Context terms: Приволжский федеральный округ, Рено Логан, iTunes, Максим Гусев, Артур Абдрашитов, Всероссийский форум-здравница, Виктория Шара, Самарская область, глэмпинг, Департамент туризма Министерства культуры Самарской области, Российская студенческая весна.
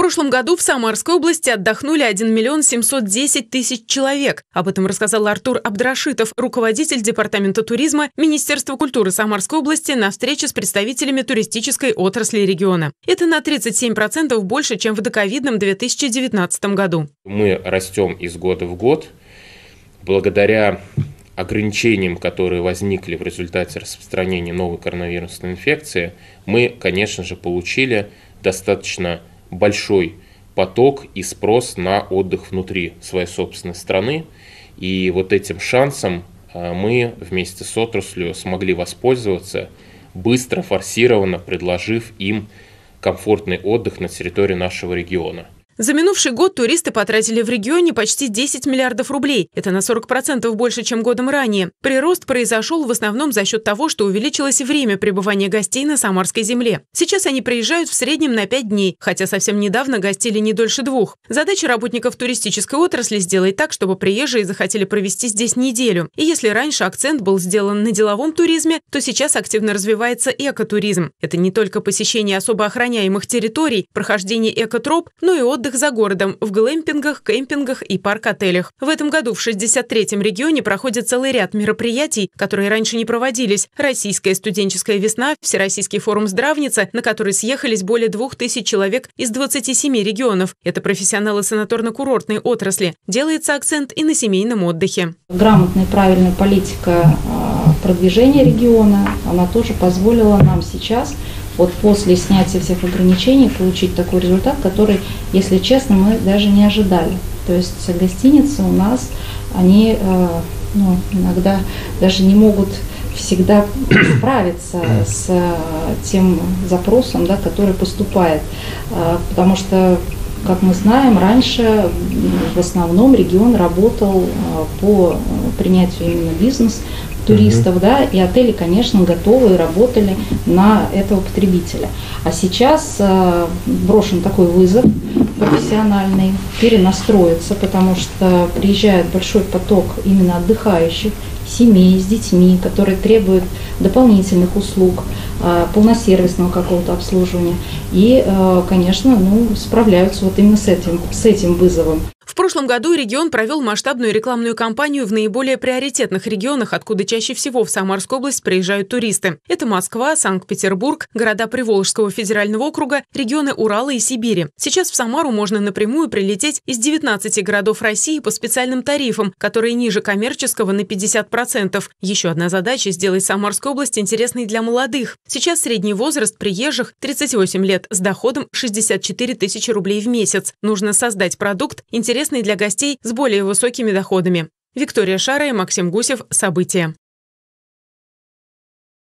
прошлом году в Самарской области отдохнули 1 710 000 человек. Об этом рассказал Артур Абдрашитов, руководитель Департамента туризма Министерства культуры Самарской области на встрече с представителями туристической отрасли региона. Это на 37% больше, чем в доковидном 2019 году. Мы растем из года в год. Благодаря ограничениям, которые возникли в результате распространения новой коронавирусной инфекции, мы, конечно же, получили достаточно большой поток и спрос на отдых внутри своей собственной страны. И вот этим шансом мы вместе с отраслью смогли воспользоваться, быстро, форсированно предложив им комфортный отдых на территории нашего региона. За минувший год туристы потратили в регионе почти 10 миллиардов рублей. Это на 40% больше, чем годом ранее. Прирост произошел в основном за счет того, что увеличилось время пребывания гостей на Самарской земле. Сейчас они приезжают в среднем на 5 дней, хотя совсем недавно гостили не дольше 2. Задача работников туристической отрасли – сделать так, чтобы приезжие захотели провести здесь неделю. И если раньше акцент был сделан на деловом туризме, то сейчас активно развивается экотуризм. Это не только посещение особо охраняемых территорий, прохождение экотроп, но и отдых за городом в глэмпингах, кемпингах и парк-отелях. В этом году в 63-м регионе проходит целый ряд мероприятий, которые раньше не проводились. Российская студенческая весна, Всероссийский форум-здравница, на который съехались более 2000 человек из 27 регионов. Это профессионалы санаторно-курортной отрасли. Делается акцент и на семейном отдыхе. Грамотная и правильная политика продвижения региона, она тоже позволила нам сейчас, вот после снятия всех ограничений, получить такой результат, который, если честно, мы даже не ожидали. То есть гостиницы у нас, они иногда даже не могут всегда справиться с тем запросом, да, который поступает. Потому что, как мы знаем, раньше в основном регион работал по принятию именно бизнес туристов, да, и отели, конечно, готовы и работали на этого потребителя. А сейчас брошен такой вызов профессиональный, перенастроиться, потому что приезжает большой поток именно отдыхающих, семей с детьми, которые требуют дополнительных услуг, полносервисного какого-то обслуживания. И, конечно, справляются вот именно с этим вызовом. В прошлом году регион провел масштабную рекламную кампанию в наиболее приоритетных регионах, откуда чаще всего в Самарскую область приезжают туристы. Это Москва, Санкт-Петербург, города Приволжского федерального округа, регионы Урала и Сибири. Сейчас в Самару можно напрямую прилететь из 19 городов России по специальным тарифам, которые ниже коммерческого на 50%. Еще одна задача – сделать Самарскую область интересной для молодых. Сейчас средний возраст приезжих – 38 лет, с доходом 64 000 рублей в месяц. Нужно создать продукт, интересный для гостей с более высокими доходами. Виктория Шара и Максим Гусев. События.